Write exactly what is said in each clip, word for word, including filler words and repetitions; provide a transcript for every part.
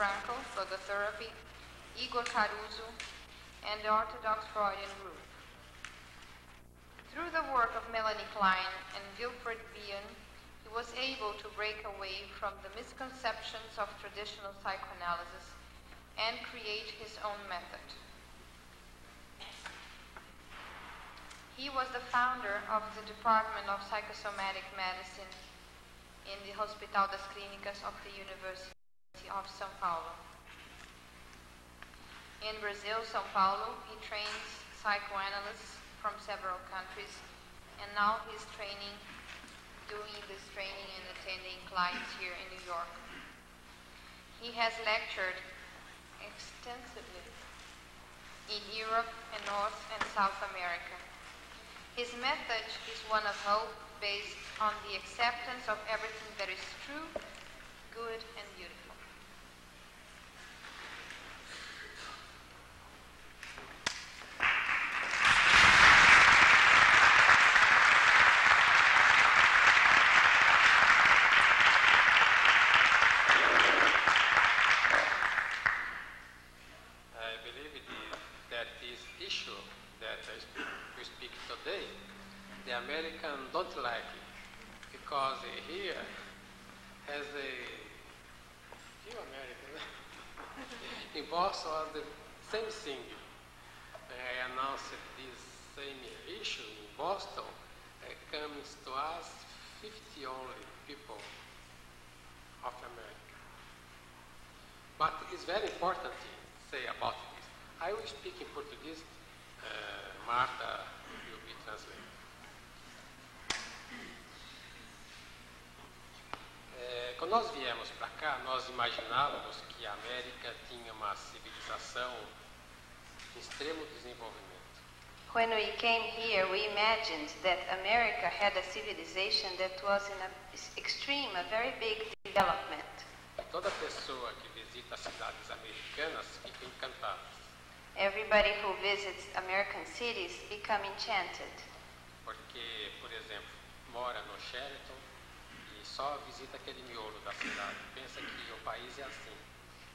Franco for the therapy, Igor Caruso, and the Orthodox Freudian group. Through the work of Melanie Klein and Wilfred Bion, he was able to break away from the misconceptions of traditional psychoanalysis and create his own method. He was the founder of the Department of Psychosomatic Medicine in the Hospital das Clínicas of the University of São Paulo. In Brazil, São Paulo, he trains psychoanalysts from several countries, and now he's training, doing this training and attending clients here in New York. He has lectured extensively in Europe and North and South America. His method is one of hope, based on the acceptance of everything that is true, good, and beautiful. I believe it is that this issue that I speak, we speak today, the Americans don't like it, because here has a few Americans in Boston was the same thing. I announced this same issue in Boston. It comes to us fifty only people of America. But it's very important to say about this. I will speak in Portuguese. Uh, Marta will be translated. Quando nós viemos para cá, nós imaginávamos que a América tinha uma civilização de extremo desenvolvimento. When we came here, we imagined that America had a civilization that was in an extreme, a very big development. E toda pessoa que visita as cidades americanas fica encantada. Everybody who visits American cities become enchanted. Porque, por exemplo, mora no Sheraton. Só visita aquele miolo da cidade. Pensa que o país é assim.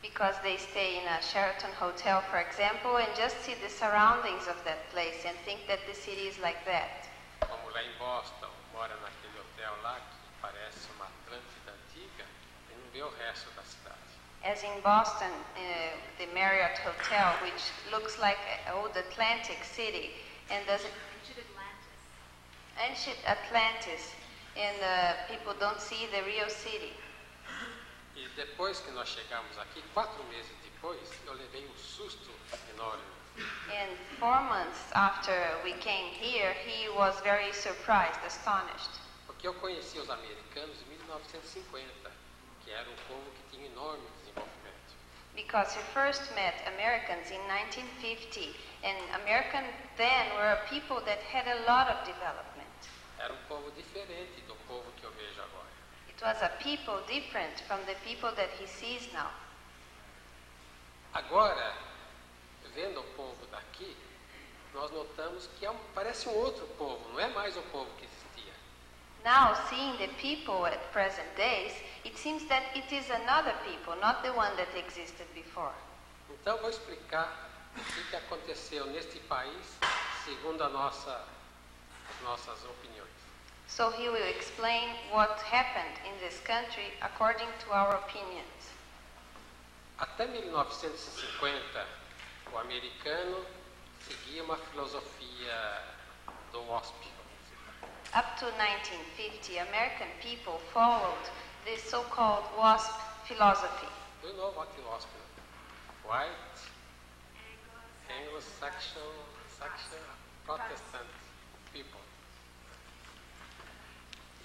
Because they stay in a Sheraton hotel, for example, and just see the surroundings of that place and think that the city is like that. Como lá em Boston, mora naquele hotel lá que parece uma Atlântida antiga e não vê o resto da cidade. As in Boston, uh, the Marriott Hotel, which looks like an old Atlantic city and doesn't. Ancient Atlantis. Ancient Atlantis. And uh, people don't see the real city. E depois que nós chegamos aqui, quatro meses depois, eu levei um susto enorme. And four months after we came here, he was very surprised, astonished. Porque eu conheci os americanos em mil novecentos e cinquenta, que era um povo que tinha enorme desenvolvimento. Because he first met Americans in nineteen fifty, and Americans then were people that had a lot of development. Era um povo diferente do povo que eu vejo agora. It was a people different from the people that he sees now. Agora, vendo o povo daqui, nós notamos que é um, parece um outro povo, não é mais o povo que existia. Now, seeing the people at present days, it seems that it is another people, not the one that existed before. Então, vou explicar o que aconteceu neste país, segundo a nossa nossas opiniões. So he will explain what happened in this country according to our opinions. Até mil novecentos e cinquenta, o americano seguia uma filosofia do W A S P. Up to nineteen fifty, American people followed the so-called W A S P philosophy. Do you know what is W A S P? White, Anglo-Saxon, Saxon, Protestant. People.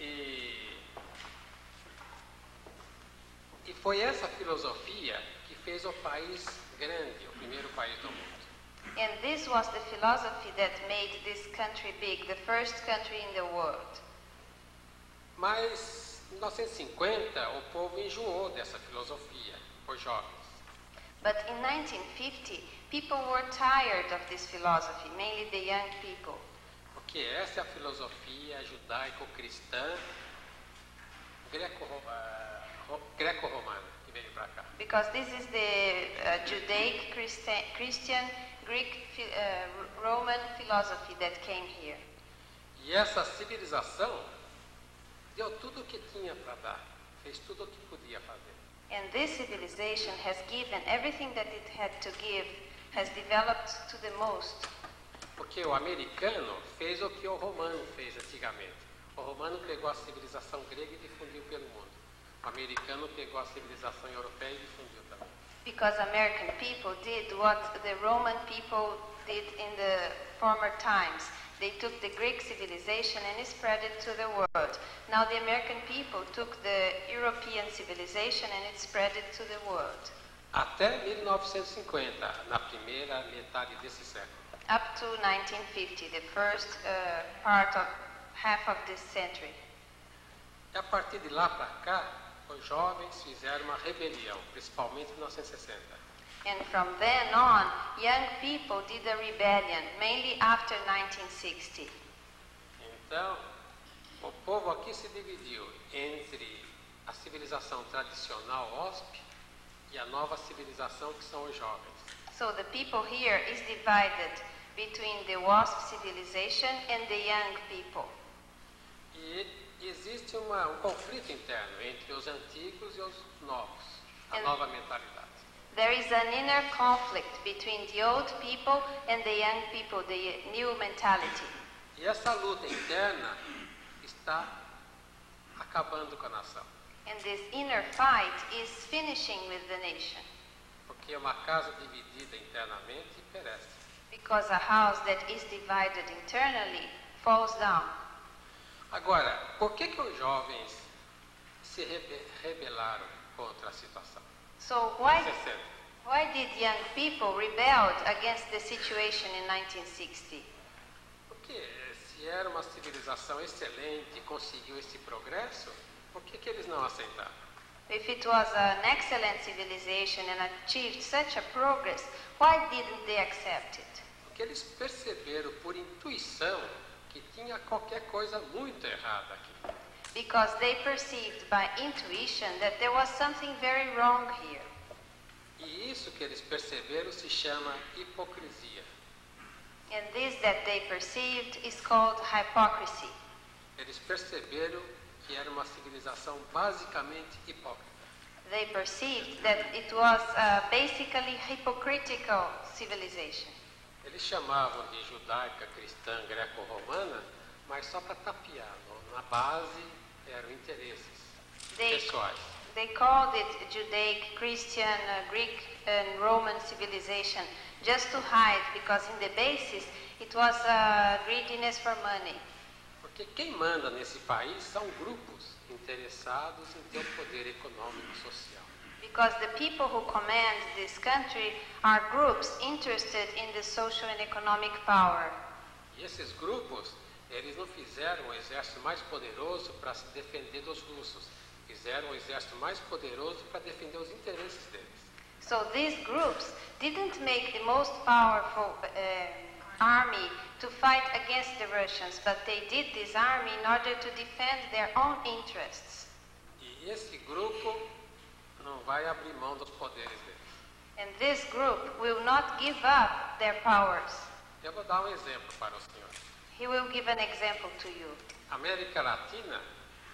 E, e foi essa filosofia que fez o país grande, o primeiro país do mundo. And this was the philosophy that made this country big, the first country in the world. Mas em mil novecentos e cinquenta o povo enjoou dessa filosofia, os jovens. But in nineteen fifty people were tired of this philosophy, mainly the young people. Que essa é a filosofia judaico-cristã greco-romana que veio para cá. because this is the uh, Judaic, Christi- Christian, Greek, uh, Roman philosophy that came here. E essa civilização deu tudo o que tinha para dar, fez tudo o que podia fazer. And this civilization has given everything that it had to give, has developed to the most. Porque o americano fez o que o romano fez antigamente. O romano pegou a civilização grega e difundiu pelo mundo. O americano pegou a civilização europeia e difundiu também. Because American people did what the Roman people did in the former times. They took the Greek civilization and spread it to the world. Now the American people took the European civilization and it spread it to the world. Até mil novecentos e cinquenta, na primeira metade desse século. Up to nineteen fifty, the first uh, part of half of this century. E a partir de lá para cá, os jovens fizeram uma rebelião, principalmente em mil novecentos e sessenta. And from then on, young people did a rebellion, mainly after nineteen sixty. Então, o povo aqui se dividiu entre a civilização tradicional W A S P e a nova civilização que são os jovens. So the people here is divided between the W A S P civilization and the young people. E existe uma, um conflito interno entre os antigos e os novos, a and nova mentalidade. There is an inner conflict between the old people and the young people, the new mentality. E essa luta interna está acabando com a nação. And this inner fight is finishing with the nation. Porque uma casa dividida internamente perece. Because a house that is divided internally falls down. Agora, por que que os jovens se rebe- rebelaram contra a situação? So why, why did young people rebel against the situation in nineteen sixty? Porque se era uma civilização excelente e conseguiu esse progresso, por que que eles não aceitaram? If it was an excellent civilization and achieved such a progress, why didn't they accept it? Porque eles perceberam por intuição que tinha qualquer coisa muito errada aqui. Because they perceived by intuition that there was something very wrong here. E isso que eles perceberam se chama hipocrisia. And this that they perceived is called hypocrisy. Eles perceberam que era uma civilização basicamente hipócrita. They perceived that it was a basically hypocritical civilization. Eles chamavam de judaica, cristã, greco-romana, mas só para tapear. Na base eram interesses they, pessoais. They called it Judaic, Christian, uh, Greek and Roman civilization, just to hide, because in the basis it was a uh, greediness for money. Porque quem manda nesse país são grupos interessados em ter o poder econômico e social. Because the people who command this country are groups interested in the social and economic power. E esses grupos, eles não fizeram o exército mais poderoso para se defender dos russos. Fizeram o exército mais poderoso para defender os interesses deles. So these groups didn't make the most powerful uh, army to fight against the Russians, but they did this army in order to defend their own interests. E esse grupo não vai abrir mão dos poderes deles. And this group will not give up their powers. Eu vou dar um exemplo para o senhor. He will give an example to you. A América Latina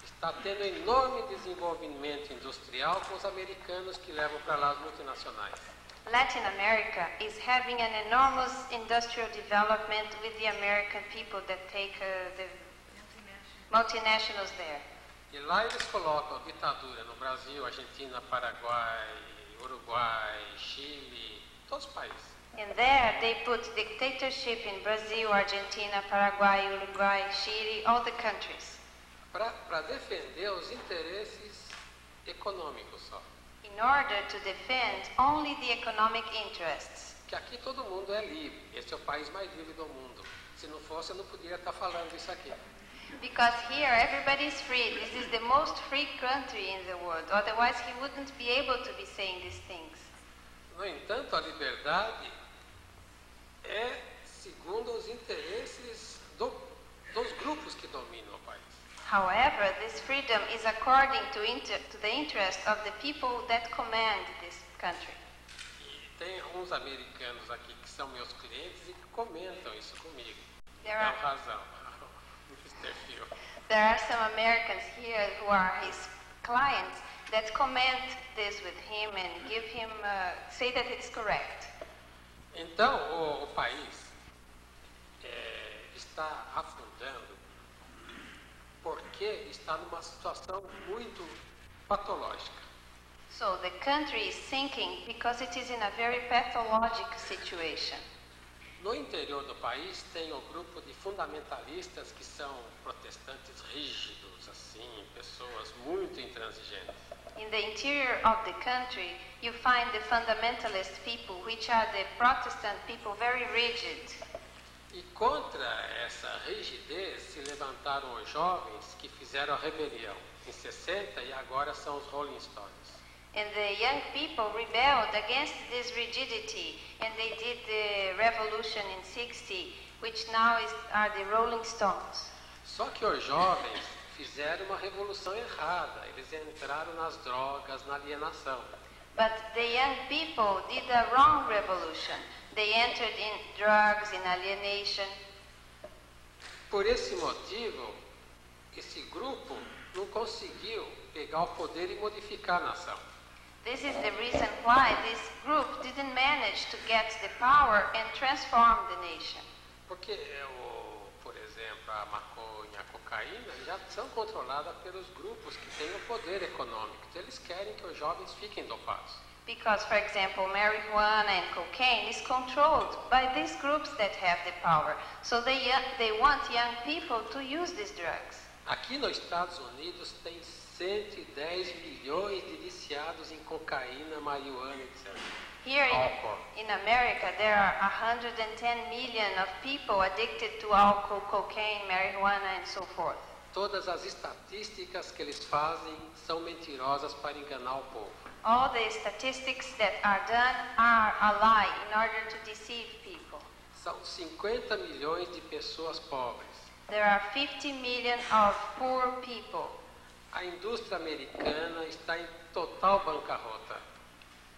está tendo enorme desenvolvimento industrial com os americanos que levam para lá as multinacionais. Latin America is having an enormous industrial development with the American people that take uh, the multinationals there. E lá eles colocam ditadura no Brasil, Argentina, Paraguai, Uruguai, Chile, todos os países. And there they put dictatorship in Brazil, Argentina, Paraguai, Uruguay, Chile, all the countries. Para defender os interesses econômicos só. In order to defend only the economic interests. Que aqui todo mundo é livre. Este é o país mais livre do mundo. Se não fosse, eu não poderia estar falando isso aqui. Because here everybody is free. This is the most free country in the world. Otherwise, he wouldn't be able to be saying these things. No entanto, a liberdade é segundo os interesses do, dos grupos que dominam o país. However, this freedom is according to, inter to the interest of the people that command this country. Tem alguns americanos aqui que são meus clientes e que comentam isso comigo. There are, razão, mister Phil. There are some Americans here who are his clients that comment this with him and give him, uh, say that it's correct. Então, o, o país é, está afundando porque está numa situação muito patológica. So the country is sinking because it is in a very pathologic situation. No interior do país tem um grupo de fundamentalistas que são protestantes rígidos, assim, pessoas muito intransigentes. In the interior of the country, you find the fundamentalist people, which are the Protestant people, very rigid. E contra essa rigidez se levantaram os jovens que fizeram a rebelião em sessenta e agora são os Rolling Stones. And the young people rebelled against this rigidity, and they did the revolution in sixty, which now is, are the Rolling Stones. Só que os jovens fizeram uma revolução errada. Eles entraram nas drogas, na alienação. But the young people did a wrong revolution. They entered in drugs, in alienation. Por esse motivo, esse grupo não conseguiu pegar o poder e modificar a nação. This is the reason why this group didn't manage to get the power and transform the nation. Porque, o, por exemplo, a maconha, a cocaína já são controladas pelos grupos que têm o poder econômico. Eles querem que os jovens fiquem dopados. Because, for example, marijuana and cocaine is controlled by these groups that have the power. So they, they want young people to use these drugs. Aqui nos Estados Unidos tem cento e dez milhões de viciados em cocaína, marihuana, etcétera. Here in, in America, there are one hundred ten million of people addicted to alcohol, cocaine, marijuana, and so forth. Todas as estatísticas que eles fazem são mentirosas para enganar o povo. All the statistics that are done are a lie in order to deceive people. São cinquenta milhões de pessoas pobres. There are fifty million of poor people. A indústria americana está em total bancarrota.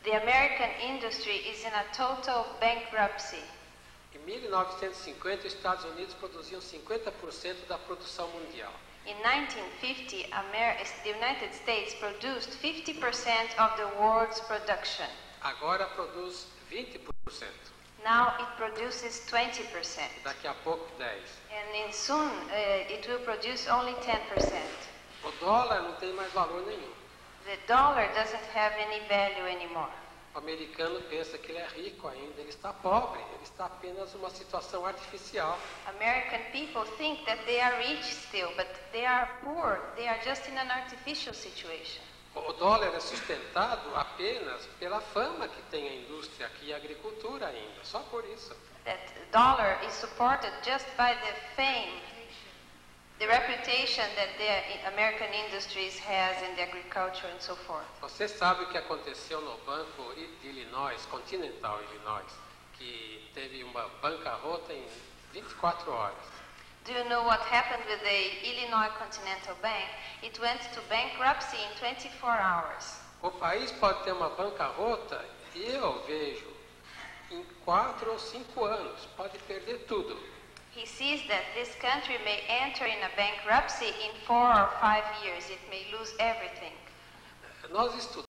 The American industry is in a total bankruptcy. Em mil novecentos e cinquenta, os Estados Unidos produziam cinquenta por cento da produção mundial. In nineteen fifty, Amer- the United States produced fifty percent of the world's production. Agora produz vinte por cento. Now it produces twenty percent. Daqui a pouco dez por cento. And in soon uh, it will produce only ten percent. O dólar não tem mais valor nenhum. The dollar doesn't have any value anymore. O americano pensa que ele é rico ainda, ele está pobre, ele está apenas uma situação artificial. American people think that they are rich still, but they are poor. They are just in an artificial situation. O dólar é sustentado apenas pela fama que tem a indústria aqui e a agricultura ainda, só por isso. That dollar is supported just by the fame. The reputation that the American industries has in the agriculture and so forth. Você sabe o que aconteceu no banco de Illinois, Continental Illinois, que teve uma bancarrota em vinte e quatro horas. Do you know what happened with the Illinois Continental Bank? It went to bankruptcy in twenty-four hours. O país pode ter uma bancarrota, eu vejo, em quatro ou cinco anos, pode perder tudo. He sees that this country may enter in a bankruptcy in four or five years. It may lose everything. Nós